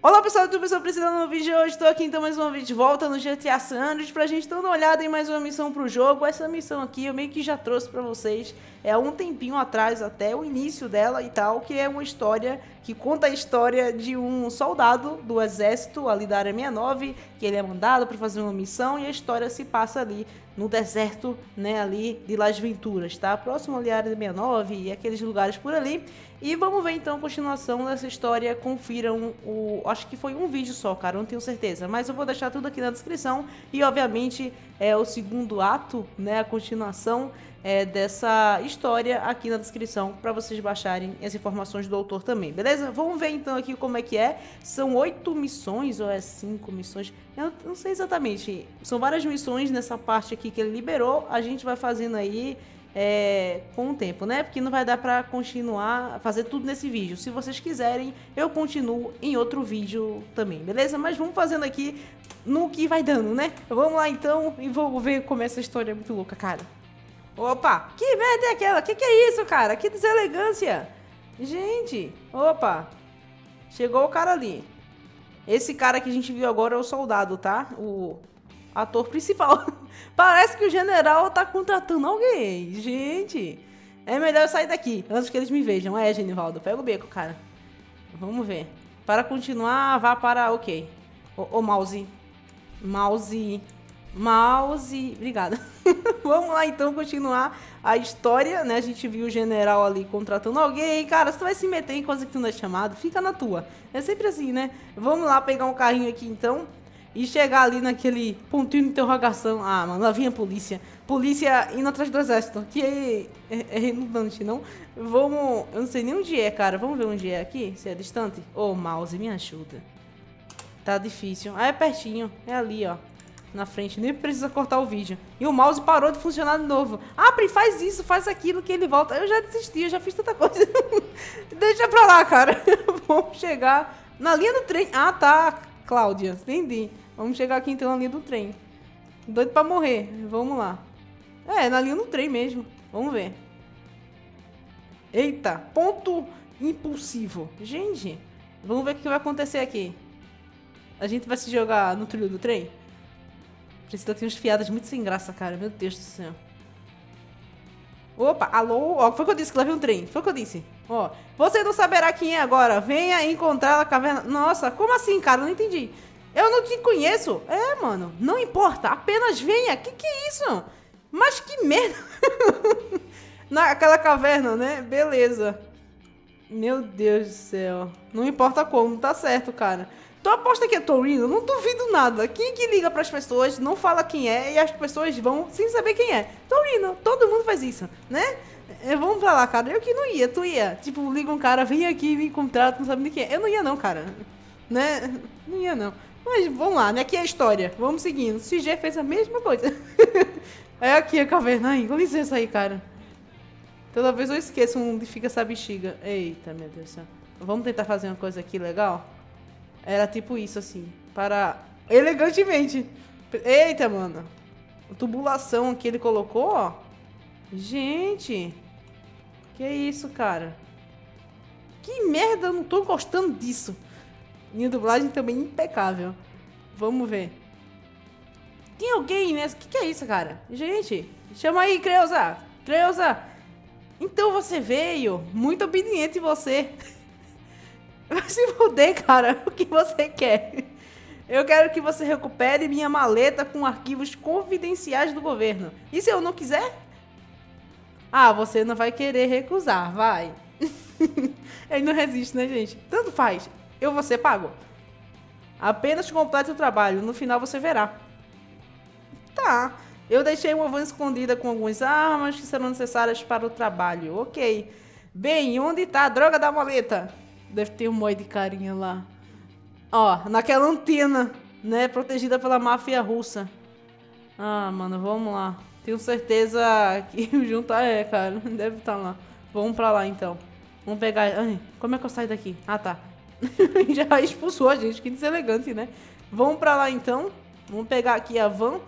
Olá pessoal, tudo bem? Eu precisando do vídeo hoje, estou aqui então mais uma vez de volta no GTA San Andreas pra gente dar uma olhada em mais uma missão pro jogo. Essa missão aqui eu meio que já trouxe pra vocês há um tempinho atrás, até o início dela e tal, que é uma história que conta a história de um soldado do exército ali da Área 69, que ele é mandado pra fazer uma missão e a história se passa ali no deserto, né, ali de Las Venturas, tá? Próximo ali à Área 69 e aqueles lugares por ali. E vamos ver então a continuação dessa história, confiram o... acho que foi um vídeo só, cara, não tenho certeza, mas eu vou deixar tudo aqui na descrição e obviamente é o segundo ato, né, a continuação dessa história aqui na descrição para vocês baixarem as informações do autor também, beleza? Vamos ver então aqui como é que é. São 8 missões ou é 5 missões? Eu não sei exatamente, são várias missões nessa parte aqui que ele liberou, a gente vai fazendo aí com o tempo, né? Porque não vai dar pra continuar a fazer tudo nesse vídeo. Se vocês quiserem, eu continuo em outro vídeo também, beleza? Mas vamos fazendo aqui no que vai dando, né? Vamos lá então e vamos ver como essa história é muito louca, cara. Opa! Que merda é aquela? Que é isso, cara? Que deselegância! Gente! Opa! Chegou o cara ali. Esse cara que a gente viu agora é o soldado, tá? O ator principal. Parece que o general tá contratando alguém. Gente, é melhor eu sair daqui antes que eles me vejam. É, Genivaldo, pega o beco, cara. Vamos ver. Para continuar, vá para... ok. Ô, mouse. Mouse. Mouse. Obrigada. Vamos lá, então, continuar a história, né? A gente viu o general ali contratando alguém. Cara, se tu vai se meter em coisa que tu não é chamado, fica na tua. É sempre assim, né? Vamos lá pegar um carrinho aqui, então. E chegar ali naquele pontinho de interrogação. Ah, mano, lá vinha a polícia. Polícia indo atrás do exército. Que é redundante, não? Vamos... eu não sei nem onde é, cara. Vamos ver onde é aqui? Se é distante? Ô, mouse, me ajuda. Tá difícil. Ah, é pertinho. É ali, ó. Na frente. Nem precisa cortar o vídeo. E o mouse parou de funcionar de novo. Ah, Pri, faz isso, faz aquilo que ele volta. Eu já desisti, eu já fiz tanta coisa. Deixa pra lá, cara. Vamos chegar na linha do trem. Ah, tá... Cláudia, entendi. Vamos chegar aqui então na linha do trem. Doido pra morrer. Vamos lá. É, na linha do trem mesmo. Vamos ver. Eita, ponto impulsivo. Gente, vamos ver o que vai acontecer aqui. A gente vai se jogar no trilho do trem? Precisa ter umas piadas muito sem graça, cara. Meu Deus do céu. Opa, alô? Ó, foi o que eu disse, que lá vem um trem. Foi o que eu disse. Ó, você não saberá quem é agora. Venha encontrar a caverna... Nossa, como assim, cara? Eu não entendi. Eu não te conheço. É, mano. Não importa. Apenas venha. Que é isso? Mas que merda. Naquela caverna, né? Beleza. Meu Deus do céu. Não importa como. Tá certo, cara. Tu aposta que é Torino? Não duvido nada. Quem que liga pras pessoas, não fala quem é e as pessoas vão sem saber quem é? Torino. Todo mundo faz isso, né? Vamos pra lá, cara. Eu que não ia, tu ia. Tipo, liga um cara, vem aqui, me encontrar, tu não sabe nem quem é. Eu não ia não, cara. Né? Não ia não. Mas vamos lá, né? Aqui é a história. Vamos seguindo. O CG fez a mesma coisa. É aqui a caverna. Ai, com licença aí, cara. Toda vez eu esqueço onde fica essa bexiga. Eita, meu Deus do céu. Vamos tentar fazer uma coisa aqui legal? Era tipo isso, assim. Para... elegantemente. Eita, mano. A tubulação que ele colocou, ó. Gente. Que é isso, cara? Que merda, eu não tô gostando disso. Minha dublagem também impecável. Vamos ver. Tem alguém, né? Que é isso, cara? Gente, chama aí, Creuza. Creuza. Então você veio. Muito obediente você. Vai se fuder, cara. O que você quer? Eu quero que você recupere minha maleta com arquivos confidenciais do governo. E se eu não quiser? Ah, você não vai querer recusar, vai. Ele não resiste, né, gente? Tanto faz. Eu vou ser pago. Apenas complete o trabalho. No final você verá. Tá. Eu deixei uma van escondida com algumas armas que serão necessárias para o trabalho. Ok. Bem, onde está a droga da maleta? Deve ter um monte de carinha lá. Ó, naquela antena, né? Protegida pela máfia russa. Ah, mano, vamos lá. Tenho certeza que o Junta cara. Deve estar lá. Vamos pra lá, então. Vamos pegar... ai, como é que eu saio daqui? Ah, tá. Já expulsou a gente. Que deselegante, né? Vamos pra lá, então. Vamos pegar aqui a van.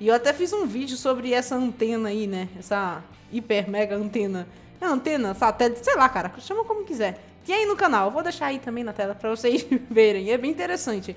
E eu até fiz um vídeo sobre essa antena aí, né? Essa hiper mega antena. É antena, satélite, sei lá, cara. Chama como quiser. E aí no canal, vou deixar aí também na tela pra vocês verem, é bem interessante.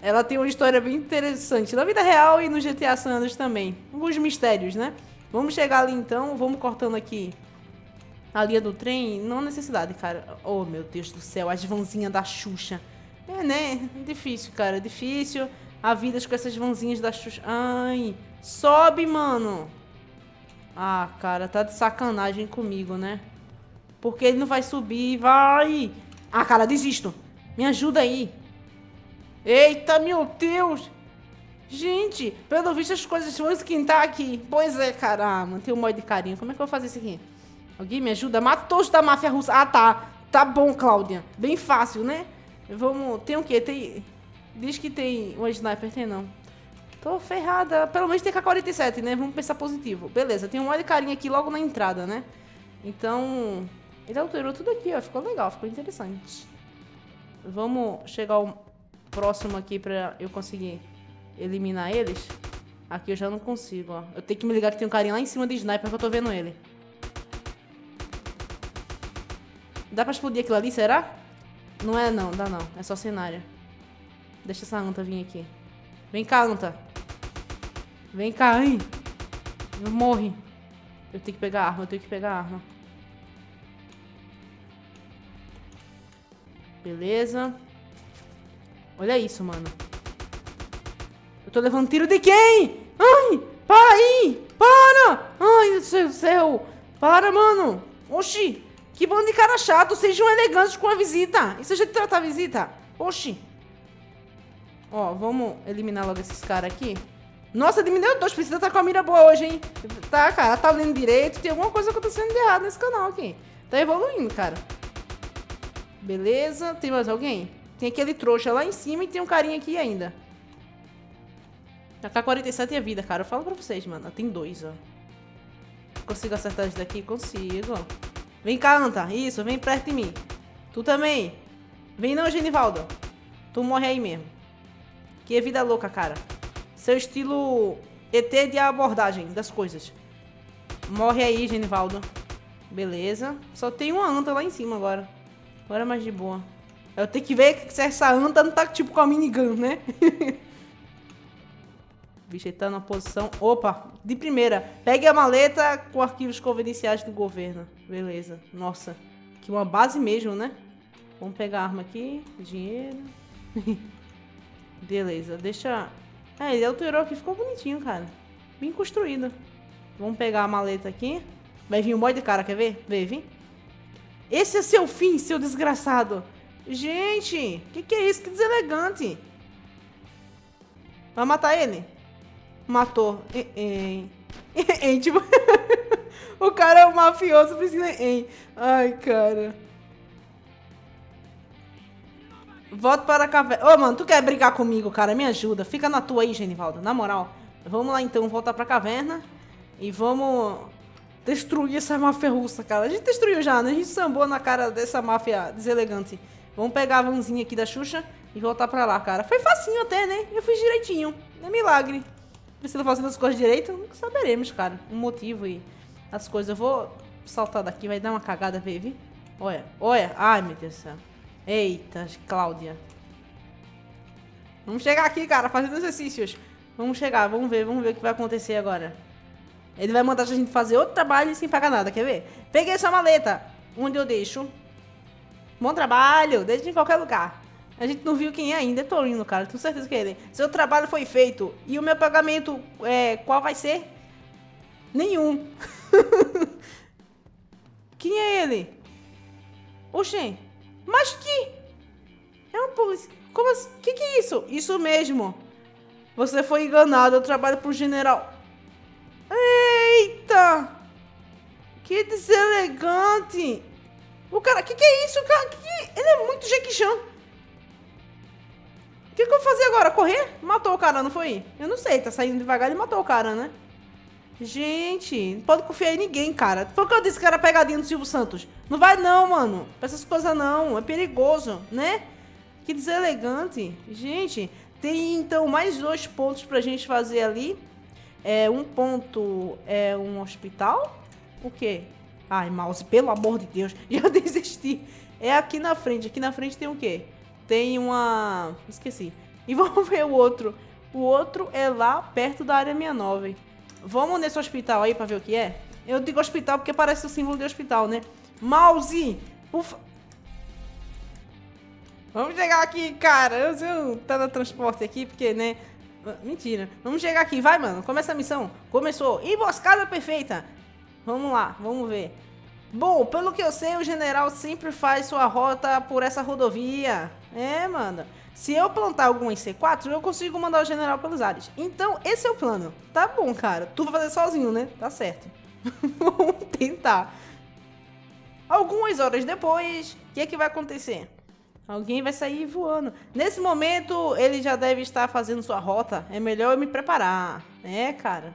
Ela tem uma história bem interessante na vida real e no GTA San Andreas também. Alguns mistérios, né? Vamos chegar ali então, vamos cortando aqui a linha do trem. Não há necessidade, cara. Oh, meu Deus do céu, as vanzinhas da Xuxa. É, né? Difícil, cara, difícil. Há vidas com essas vanzinhas da Xuxa. Ai, sobe, mano. Ah, cara, tá de sacanagem comigo, né? Porque ele não vai subir, vai. Ah, cara, desisto. Me ajuda aí. Eita, meu Deus. Gente, pelo visto as coisas vão esquentar aqui. Pois é, cara. Mantém um molho de carinho. Como é que eu vou fazer isso aqui? Alguém me ajuda? Matou os da máfia russa. Ah, tá. Tá bom, Cláudia. Bem fácil, né? Vamos... Tem o quê? Tem... Diz que tem um sniper. Tem não. Tô ferrada. Pelo menos tem K47, né? Vamos pensar positivo. Beleza. Tem um molho de carinho aqui logo na entrada, né? Então... Ele alterou tudo aqui, ó. Ficou legal. Ficou interessante. Vamos chegar ao... próximo aqui pra eu conseguir eliminar eles. Aqui eu já não consigo, ó. Eu tenho que me ligar que tem um carinha lá em cima de sniper que eu tô vendo ele. Dá pra explodir aquilo ali, será? Não é não, dá não. É só cenário. Deixa essa anta vir aqui. Vem cá, anta. Vem cá, hein. Não morre. Eu tenho que pegar a arma, eu tenho que pegar a arma. Beleza. Olha isso, mano. Eu tô levando tiro de quem? Ai, para aí. Para. Ai, meu Deus do céu. Para, mano. Oxi. Que bando de cara chato. Sejam elegantes com a visita. Isso é jeito de tratar a visita. Oxi. Ó, vamos eliminar logo esses caras aqui. Nossa, diminuiu dois. Precisa estar com a mira boa hoje, hein? Tá, cara. Tá lendo direito. Tem alguma coisa acontecendo de errado nesse canal aqui. Tá evoluindo, cara. Beleza. Tem mais alguém? Tem aquele trouxa lá em cima e tem um carinha aqui ainda. A K47 é vida, cara. Eu falo pra vocês, mano. Tem dois, ó. Consigo acertar esse daqui? Consigo. Vem cá, anta. Isso, vem perto de mim. Tu também. Vem não, Genivaldo. Tu morre aí mesmo. Que é vida louca, cara. Seu estilo ET de abordagem das coisas. Morre aí, Genivaldo. Beleza. Só tem uma anta lá em cima agora. Agora é mais de boa. Eu tenho que ver se essa anta não tá tipo com a minigun, né? Bicho, ele tá na posição... Opa, de primeira. Pegue a maleta com arquivos confidenciais do governo. Beleza. Nossa, que uma base mesmo, né? Vamos pegar a arma aqui. Dinheiro. Beleza, deixa... É, ele alterou aqui. Ficou bonitinho, cara. Bem construído. Vamos pegar a maleta aqui. Vai vir um monte de cara, quer ver? Vem. Esse é seu fim, seu desgraçado. Gente, que é isso? Que deselegante. Vai matar ele? Matou. Tipo... o cara é um mafioso, precisa... Ai, cara. Volto para a caverna. Ô, mano, tu quer brigar comigo, cara? Me ajuda. Fica na tua aí, Genivaldo. Na moral. Vamos lá, então. Voltar pra caverna. E vamos... destruir essa máfia russa, cara. A gente destruiu já, né? A gente sambou na cara dessa máfia deselegante. Vamos pegar a vanzinha aqui da Xuxa e voltar pra lá, cara. Foi facinho até, né? Eu fiz direitinho. É milagre. Precisa fazer as coisas direito? Nunca saberemos, cara. Um motivo e as coisas. Eu vou saltar daqui. Vai dar uma cagada, baby. Olha, olha. Ai, meu Deus do céu. Eita, Cláudia. Vamos chegar aqui, cara. Fazendo exercícios. Vamos chegar. Vamos ver o que vai acontecer agora. Ele vai mandar a gente fazer outro trabalho sem pagar nada. Quer ver? Peguei essa maleta. Onde eu deixo... Bom trabalho, deixa em qualquer lugar. A gente não viu quem é ainda, eu tô indo, cara. Tenho certeza que é ele. Seu trabalho foi feito. E o meu pagamento, qual vai ser? Nenhum. Quem é ele? Oxê. Mas que? É um polícia. Como assim? Que é isso? Isso mesmo. Você foi enganado, eu trabalho pro general. Eita. Que deselegante. O cara, que é isso, cara? Ele é muito Jackie Chan. O que eu vou fazer agora? Correr? Matou o cara, não foi? Eu não sei, tá saindo devagar e matou o cara, né? Gente, não pode confiar em ninguém, cara. Foi o que eu disse que era pegadinha do Silvio Santos. Não vai não, mano. Pra essas coisas não, é perigoso, né? Que deselegante. Gente, tem então mais dois pontos pra gente fazer ali. É, um ponto é um hospital. O quê? Ai, mouse, pelo amor de Deus, já desisti. é aqui na frente. Aqui na frente tem o quê? Tem uma... esqueci. E vamos ver o outro. O outro é lá perto da área 69. Vamos nesse hospital aí pra ver o que é? Eu digo hospital porque parece o símbolo de hospital, né? Mouse! Ufa. Vamos chegar aqui, cara. Eu tá no transporte aqui porque, né? Mentira. Vamos chegar aqui. Vai, mano. Começa a missão. Começou. Emboscada perfeita. Vamos lá. Vamos ver. Bom, pelo que eu sei, o general sempre faz sua rota por essa rodovia. É, mano. Se eu plantar algumas C4, eu consigo mandar o general pelos ares. Então, esse é o plano. Tá bom, cara. Tu vai fazer sozinho, né? Tá certo. Vamos tentar. Algumas horas depois, o que é que vai acontecer? Alguém vai sair voando. Nesse momento, ele já deve estar fazendo sua rota. É melhor eu me preparar. É, cara.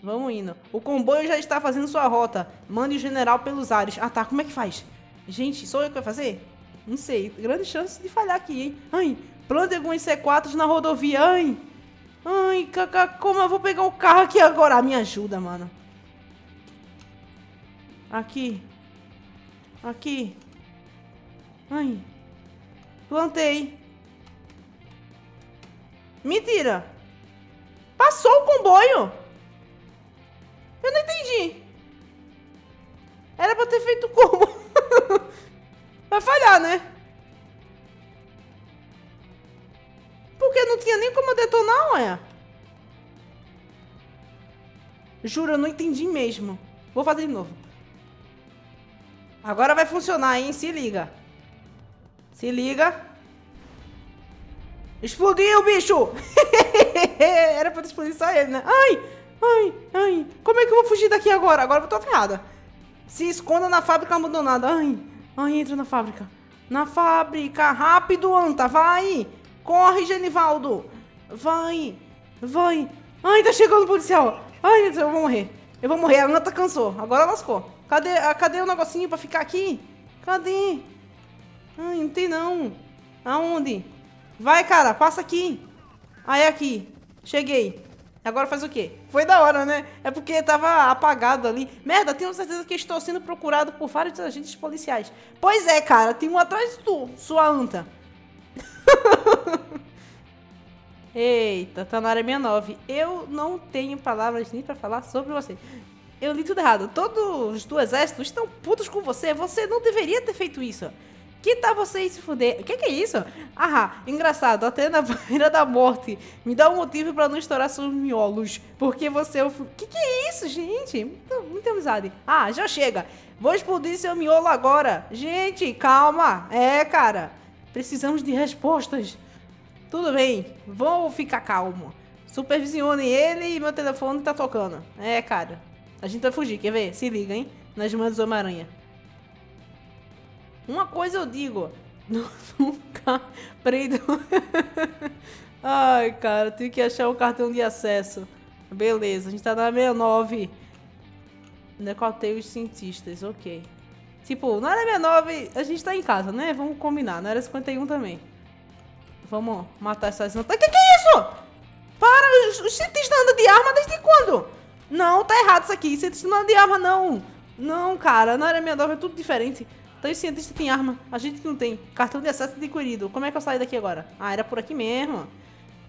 Vamos indo. O comboio já está fazendo sua rota. Mande o general pelos ares. Ah, tá. Como é que faz? Gente, sou eu que vai fazer? Não sei. Grande chance de falhar aqui, hein? Ai, plante alguns C4 na rodovia. Ai, ai, como eu vou pegar o carro aqui agora? Ah, me ajuda, mano. Aqui. Aqui. Ai. Plantei. Mentira. Passou o comboio. Eu não entendi. Era pra ter feito como? Vai falhar, né? Porque não tinha nem como eu detonar, ué. Juro, eu não entendi mesmo. Vou fazer de novo. Agora vai funcionar, hein? Se liga. Se liga. Explodiu, bicho! Era pra explodir só ele, né? Ai! Ai! Ai! Como é que eu vou fugir daqui agora? Agora eu tô ferrada. Se esconda na fábrica abandonada. Ai! Ai, entra na fábrica. Na fábrica! Rápido, Anta! Vai! Corre, Genivaldo! Vai! Vai! Ai, tá chegando o policial! Ai, meu Deus, eu vou morrer. Eu vou morrer. A Anta cansou. Agora lascou. Cadê o negocinho pra ficar aqui? Cadê? Ai, não tem não. Aonde? Vai, cara. Passa aqui. Aí, aqui. Cheguei. Agora faz o quê? Foi da hora, né? É porque tava apagado ali. Merda, tenho certeza que estou sendo procurado por vários agentes policiais. Pois é, cara. Tem um atrás de tu, sua anta. Eita, tá na área 69. Eu não tenho palavras nem pra falar sobre você. Eu li tudo errado. Todos do exército estão putos com você. Você não deveria ter feito isso. Que tá você se fuder? O que é isso? Ah, engraçado, até na beira da morte. Me dá um motivo pra não estourar seus miolos. Porque você é o... que é isso, gente? Muita amizade. Ah, já chega. Vou explodir seu miolo agora. Gente, calma. É, cara. Precisamos de respostas. Tudo bem. Vou ficar calmo. Supervisione ele e meu telefone tá tocando. É, cara. A gente vai fugir, quer ver? Se liga, hein? Nas mãos do Homem-Aranha. Uma coisa eu digo, nunca prendo. Ai, cara, tenho que achar o cartão de acesso. Beleza, a gente tá na 69. Decotei os cientistas, ok. Tipo, na área 69 a gente tá em casa, né? Vamos combinar, na área 51 também. Vamos matar essas... que é isso? Para, os cientistas andam de arma desde quando? Não, tá errado isso aqui, cientistas não andam de arma não. Não, cara, na área 69 é tudo diferente. Então os cientistas têm arma, a gente não tem. Cartão de acesso adquirido. Como é que eu saio daqui agora? Ah, era por aqui mesmo.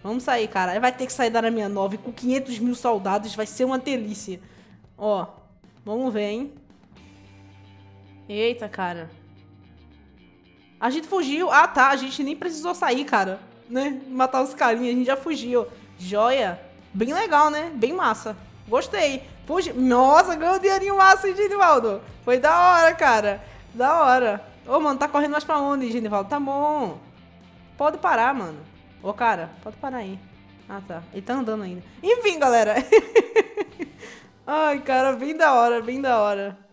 Vamos sair, cara. Vai ter que sair da área 69 com 500 mil soldados. Vai ser uma delícia. Ó, vamos ver, hein. Eita, cara. A gente fugiu. Ah, tá. A gente nem precisou sair, cara. Né? Matar os carinhas. A gente já fugiu. Joia. Bem legal, né? Bem massa. Gostei. Fugi. Nossa, ganhou um dinheirinho massa, hein, Genivaldo? Foi da hora, cara. Da hora. Ô, mano, tá correndo mais pra onde, Genivaldo? Tá bom. Pode parar, mano. Ô, cara, pode parar aí. Ah, tá. Ele tá andando ainda. Enfim, galera. Ai, cara, bem da hora, bem da hora.